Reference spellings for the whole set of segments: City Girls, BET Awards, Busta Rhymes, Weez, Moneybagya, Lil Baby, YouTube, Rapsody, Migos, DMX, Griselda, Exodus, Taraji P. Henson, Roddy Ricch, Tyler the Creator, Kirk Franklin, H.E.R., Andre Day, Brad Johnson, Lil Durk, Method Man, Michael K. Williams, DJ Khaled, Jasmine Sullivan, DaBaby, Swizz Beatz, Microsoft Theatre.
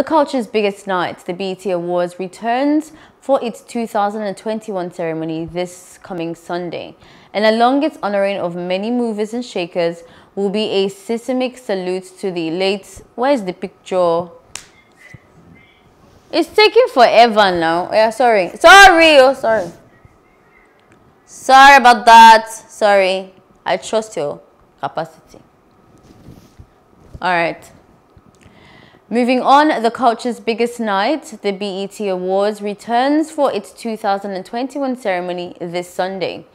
The culture's biggest night, the BET Awards, returns for its 2021 ceremony this coming Sunday, and along its honoring of many movers and shakers will be a seismic salute to the late... Where's the picture? It's taking forever now. Yeah, sorry. Sorry! Oh, sorry. Sorry about that. Sorry. I trust your capacity. Alright. Moving on, the culture's biggest night, the BET Awards, returns for its 2021 ceremony this Sunday.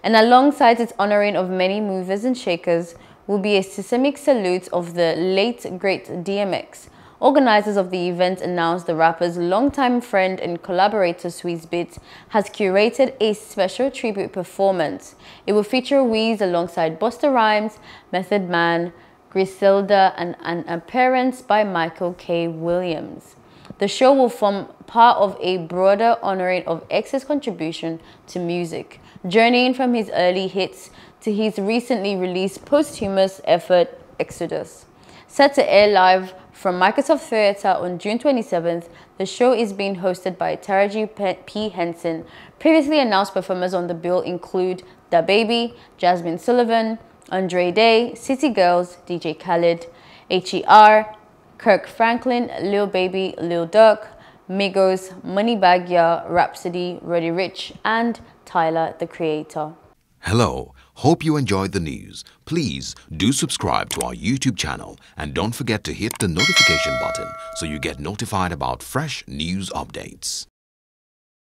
And alongside its honoring of many movers and shakers will be a seismic salute of the late, great DMX. Organizers of the event announced the rapper's longtime friend and collaborator Swizz Beatz has curated a special tribute performance. It will feature Weez alongside Busta Rhymes, Method Man, Griselda, and an appearance by Michael K. Williams. The show will form part of a broader honoring of X's contribution to music, journeying from his early hits to his recently released posthumous effort, Exodus. Set to air live from Microsoft Theatre on June 27th, the show is being hosted by Taraji P. Henson. Previously announced performers on the bill include DaBaby, Jasmine Sullivan, Andre Day, City Girls, DJ Khaled, H.E.R., Kirk Franklin, Lil Baby, Lil Durk, Migos, Moneybagya, Rapsody, Roddy Ricch, and Tyler the Creator. Hello, hope you enjoyed the news. Please do subscribe to our YouTube channel and don't forget to hit the notification button so you get notified about fresh news updates.